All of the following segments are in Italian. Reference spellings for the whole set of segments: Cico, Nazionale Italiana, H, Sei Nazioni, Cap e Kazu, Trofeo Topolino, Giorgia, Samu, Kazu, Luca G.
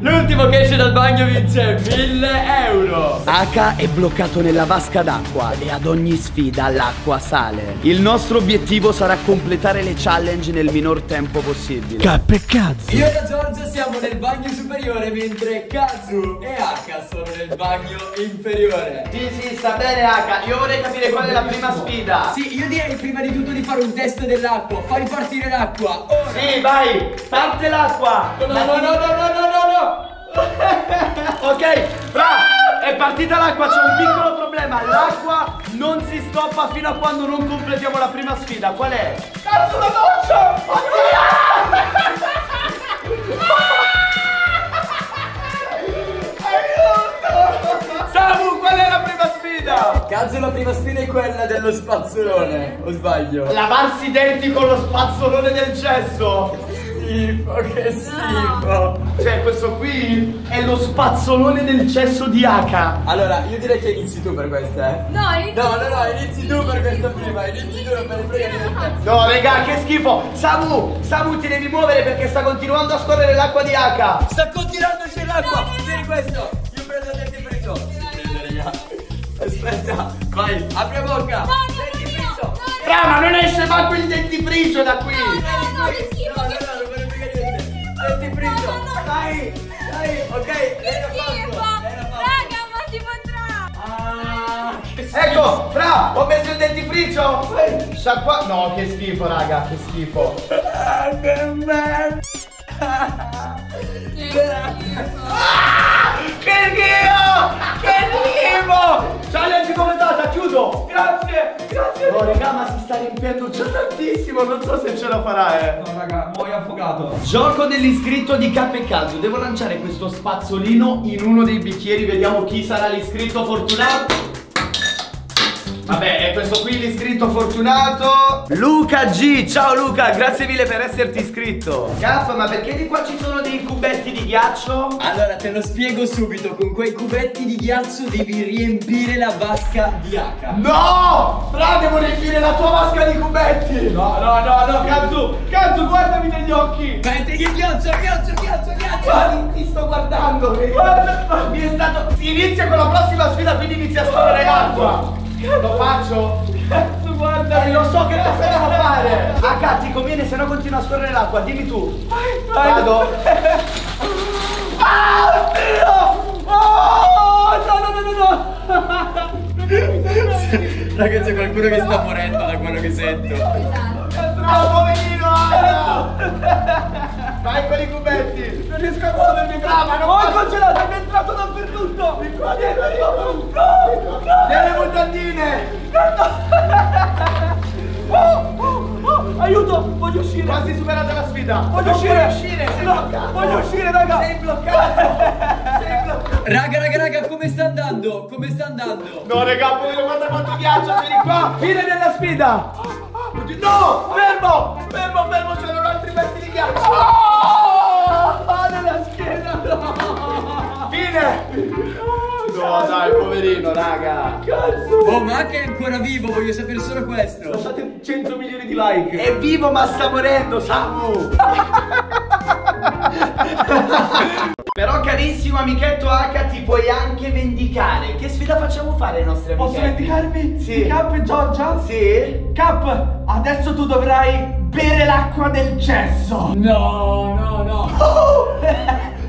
L'ultimo che esce dal bagno vince 1000 euro. H è bloccato nella vasca d'acqua e ad ogni sfida l'acqua sale. Il nostro obiettivo sarà completare le challenge nel minor tempo possibile. Cazzo. Io e la Giorgia siamo nel bagno superiore, mentre Kazu e H sono nel bagno inferiore. Sì, sta bene H. Io vorrei capire qual è la prima sfida. Sì, io direi prima di tutto di fare un test dell'acqua. Fai partire l'acqua. Sì, vai. Parte l'acqua. No. Ok, bravo, è partita l'acqua. C'è un piccolo problema. L'acqua non si stoppa fino a quando non completiamo la prima sfida. Qual è? Cazzo, la doccia! Oddio! Aiuto! Samu, qual è la prima sfida? Cazzo, la prima sfida è quella dello spazzolone. O sbaglio? Lavarsi i denti con lo spazzolone del cesso. Che schifo, no. Cioè questo qui è lo spazzolone del cesso di H. Allora io direi che inizi tu per questa, eh? No, inizi tu per questa prima. No regà, che schifo. Samu ti devi muovere perché sta continuando a scorrere l'acqua di H. Sta continuando a uscire l'acqua. Tieni questo. Io prendo te il preso. Aspetta, vai, apri la bocca. Fra, ma non esce manco il dentifricio da qui. Dai, ok, l'era fatto. Raga, ma si potrà. Che schifo. Ecco, Fra, ho messo il dentifricio. Sciacqua. No, che schifo, raga, che schifo. Che merda. Che schifo. Challenge commentata, chiudo. Grazie. No, raga, ma si sta riempiendo già tantissimo. Non so se ce la farà. No, raga, muoio affogato. Gioco dell'iscritto di K e Kazu. Devo lanciare questo spazzolino in uno dei bicchieri. Vediamo chi sarà l'iscritto fortunato. Vabbè, è questo qui l'iscritto fortunato, Luca G. Ciao Luca, grazie mille per esserti iscritto. K, ma perché di qua ci sono dei cubetti di ghiaccio? Allora te lo spiego subito. Con quei cubetti di ghiaccio devi riempire la vasca di H. No! Fra, devo riempire la tua vasca di cubetti. No, Kazu, guardami negli occhi. Metti che ghiaccio. Ma ti sto guardando. Guarda, mi è stato... Si inizia con la prossima sfida, quindi inizia a scorrere l'acqua. Lo faccio? Cazzo, guarda, non so che cosa devo fare. H, ti conviene, se no continua a scorrere l'acqua. Dimmi tu. Vado. No. Raga, c'è qualcuno che sta morendo da quello che sento. Bravo, poverino. Vai con i cubetti. Non riesco a muovermi. Ma non è congelato, è entrato dappertutto. Di qua dietro io. Nelle mutandine. Aiuto, voglio uscire. Quasi superata la sfida. Voglio uscire. Sei bloccato, raga. Sei bloccato. Raga, come sta andando? No, raga, povero, guarda quanto ghiaccio. Vieni qua. Fine della sfida. No, fermo. C'erano altri pezzi di ghiaccio. Nella schiena, no. Fine. No, dai, poverino, raga. Cazzo. Oh, ma che è ancora vivo, voglio sapere solo questo. Lasciate 100 milioni di like. È vivo ma sta morendo, Samu. Però carissimo amichetto H, ti puoi anche vendicare. Che sfida facciamo fare ai nostri amichetti? Posso vendicarmi? Sì. Di Cap e Giorgia? Sì. Cap, adesso tu dovrai bere l'acqua del cesso. No.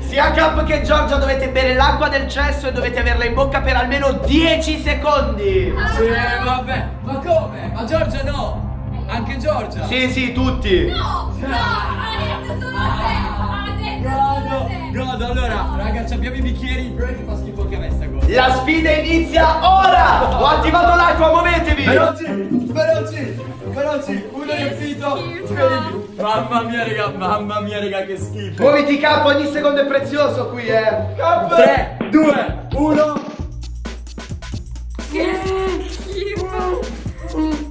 Sia Cap che Giorgia dovete bere l'acqua del cesso e dovete averla in bocca per almeno 10 secondi. Sì, vabbè. Ma come? Ma Giorgia no. Anche Giorgia? Sì, tutti. No, ha detto solo te. No, allora, ragazzi, abbiamo i bicchieri. Però che fa schifo anche a me sta cosa. La sfida inizia ora. Ho attivato l'acqua, muovetevi. Veloci. Uno riempito. Mamma mia raga, che schifo. Muoviti Capo, ogni secondo è prezioso qui, eh. Capo. 3, 2, 1. Che schifo. No.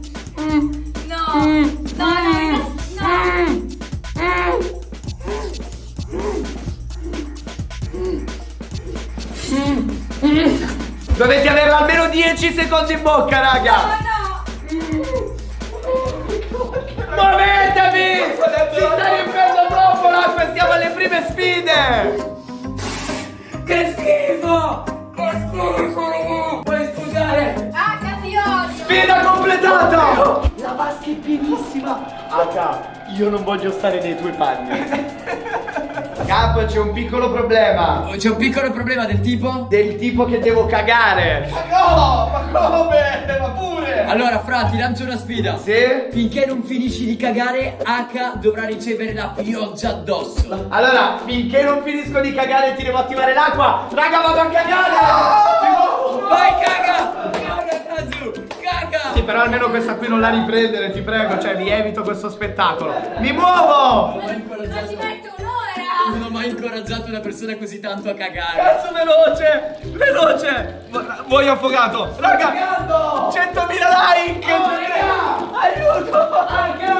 Dovete averla almeno 10 secondi in bocca, raga. Muovetevi! Si sta riempendo troppo l'acqua e siamo alle prime sfide! pienissima. H, io non voglio stare nei tuoi panni. Capo, c'è un piccolo problema. C'è un piccolo problema del tipo? Del tipo che devo cagare. Ma no, ma come? Ma pure. Allora, fra, ti lancio una sfida. Sì? Finché non finisci di cagare, H dovrà ricevere la pioggia addosso. Allora, finché non finisco di cagare ti devo attivare l'acqua. Raga, vado a cagare. Oh! Devo... Vai, caga. Caga. Sì, però almeno questa qui non la riprendere, ti prego. Cioè, vi evito questo spettacolo. Mi muovo. Non ci metto un'ora. Non ho mai incoraggiato una persona così tanto a cagare. Cazzo, veloce, veloce. Vuoi affogato? Raga, 100.000 like. Oh, raga. Aiuto. Raga.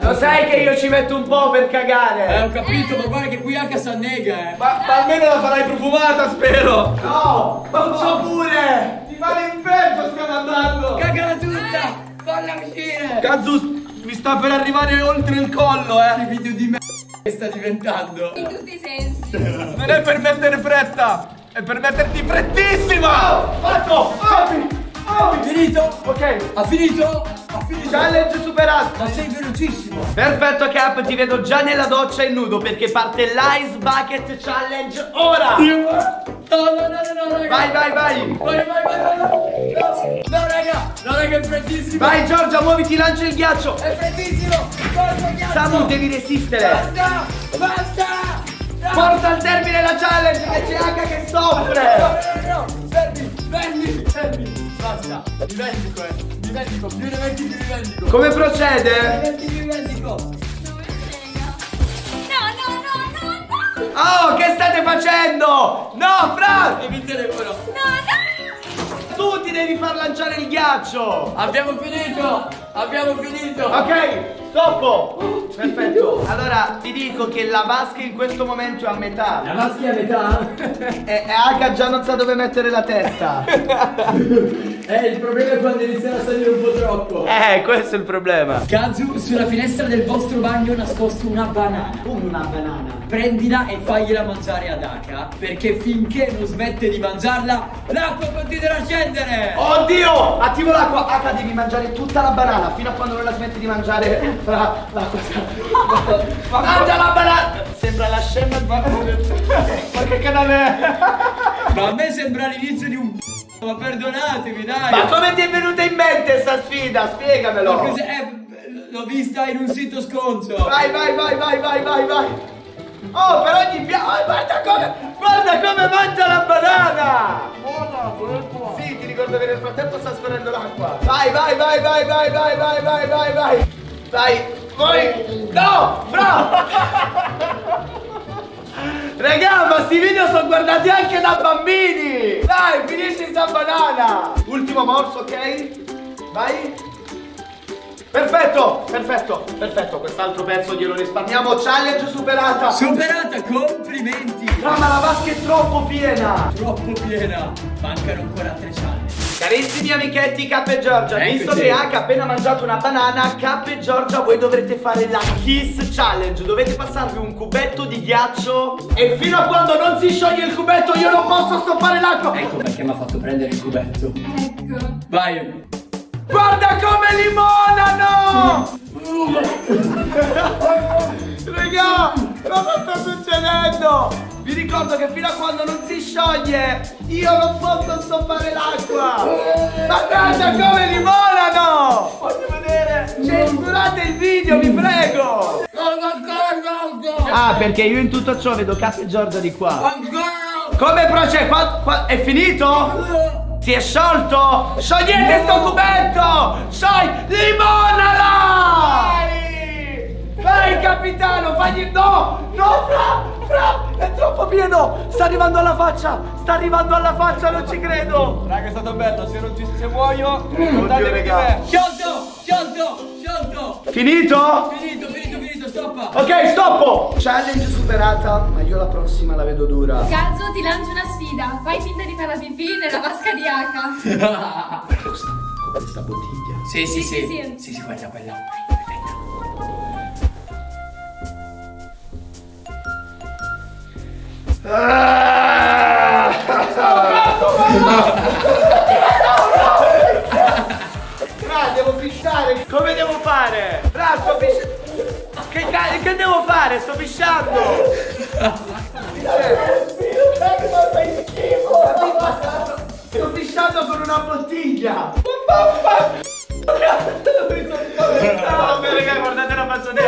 Lo sai che io ci metto un po' per cagare. Ho capito, ma guarda che qui H s'annega. Ma almeno la farai profumata, spero. No, non so pure. Ti fa l'inferno, stiamo andando. Cagala tutta, falla uscire. Kazu mi sta per arrivare oltre il collo, Che video di me. Che sta diventando? In tutti i sensi. Non è per mettere fretta, è per metterti frettissima. Fatto! Finito? Ok. Ha finito? Ha finito. Challenge superato. Ma sei velocissimo. Perfetto, Cap, ti vedo già nella doccia in nudo perché parte l'Ice Bucket Challenge ora. No, raga. Vai. No, raga, è frettissimo. Vai, Giorgia, muoviti, lancia il ghiaccio. È frettissimo. Porta il ghiaccio. Samu, devi resistere. Basta. No. Porta al termine la challenge che c'è H che soffre. No. Fermi. Basta. Mi vendico. Più ne metti, più mi vendico. Come procede? No. Oh, che state facendo? No, Fra! Devi il telefono. No. Tu ti devi far lanciare il ghiaccio. Abbiamo finito. Ok, stoppo. Perfetto. Allora, ti dico che la vasca in questo momento è a metà. La vasca è a metà? E H già non sa dove mettere la testa. Il problema è quando inizierà a salire un po' troppo. Questo è il problema. Kazu, sulla finestra del vostro bagno nascosto una banana. Come una banana? Prendila e fagliela mangiare ad H, perché finché non smette di mangiarla, l'acqua continuerà a scendere. Oddio, attivo l'acqua. H, devi mangiare tutta la banana fino a quando non la smetti di mangiare. Fra, l'acqua sta... Mangia la banana. Sembra la scema di... Ma che canale è? Ma a me sembra l'inizio di un... Ma perdonatemi, dai. Ma come ti è venuta in mente sta sfida? Spiegamelo. Ma cos'è? L'ho vista in un sito sconcio. Vai. Oh, per ogni piano. Guarda come mangia la banana. Buona. Sì, ti ricordo che nel frattempo sta scorrendo l'acqua. Vai. Vai. No, bravo. Raga, ma sti video sono guardati anche da bambini. Dai, finisci sta banana. Ultimo morso, ok? Vai. Perfetto. Quest'altro pezzo glielo risparmiamo. Challenge superata. Complimenti. Ma la vasca è troppo piena. Mancano ancora 3 challenge. Carissimi amichetti K e Giorgia, visto che H ha appena mangiato una banana, K e Giorgia voi dovrete fare la Kiss Challenge. Dovete passarvi un cubetto di ghiaccio e fino a quando non si scioglie il cubetto io non posso stoppare l'acqua. Ecco perché mi ha fatto prendere il cubetto. Ecco. Vai. Guarda come limonano! Raga, cosa sta succedendo? Vi ricordo che fino a quando non si scioglie io non posso stoppare l'acqua. Ma guarda come limonano! Voglio vedere. Censurate il video, vi prego. Ah, perché io in tutto ciò vedo Kazu e Giorgia di qua. Come procede? È finito? Si è sciolto? Sciogliete sto cubetto! Limonala! Vai capitano, fagli... No, Fra, è troppo pieno. Sta arrivando alla faccia, non ci credo. Raga, è stato bello, se muoio ricordatevi di me. Sciolto. Finito, stoppa. Ok, stoppo. Challenge superata, ma io la prossima la vedo dura. Kazu, ti lancio una sfida. Fai finta di fare la pipì nella vasca di H. Questa bottiglia. Sì, quella. Devo pisciare. Come devo fare? che devo fare? Sto pisciando! Sto pisciando con una bottiglia! No, raga, guardate la faccia di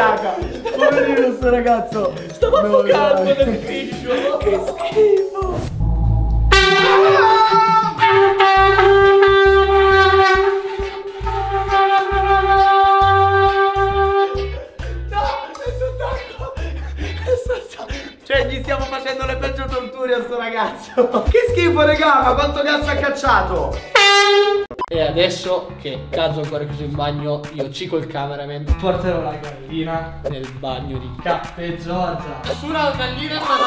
H! Poverino sto ragazzo! Stavo affogando nel piscio! Che schifo! Cioè gli stiamo facendo le peggio torture a sto ragazzo. Che schifo raga, ma quanto cazzo ha cacciato. E adesso che Kazu ancora chiuso in bagno, io Cico il cameraman porterò la gallina nel bagno di Caffè Giorgia. Nessuna gallina è stata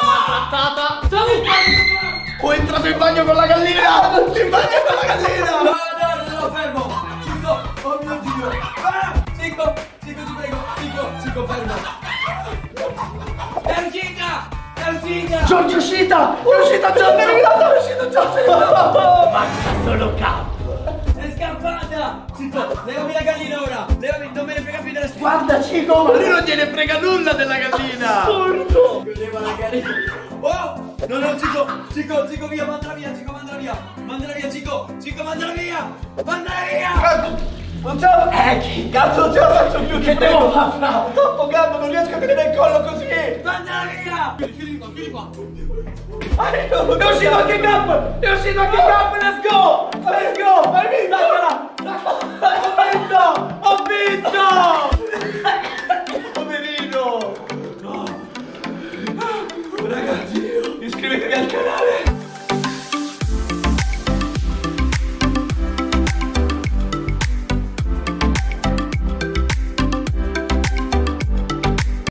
maltrattata. Ho entrato in bagno con la gallina. In bagno con la gallina. No, non lo fermo Cico, oh mio Dio. Cico, Cico ti prego. Cico, Cico fermo. Giorgia è uscita! È uscita Giorgia! È uscita Giorgia! Basta solo capo! È scappata! Cico, levami la gallina ora! Levami, non me ne frega più della schiena! Guarda Cico, ma lui non gliene frega nulla della gallina! Assurdo! Leva la gallina! Oh! No, no, Cico! Cico, Cico via, mandala via! Cico, mandala via! Mandala via, Cico! Cico, mandala via! Mandala via! Non ce la... che cazzo non ce la faccio più, che devo fare? Sto affogando, non riesco a tenere il collo così! Andala via! Chiudi qua, chiudi qua! È uscito anche il cap! È uscito anche il cap, let's go! Let's go! Hai visto? Ho vinto! Poverino! No! Ragazzi, iscrivetevi al canale!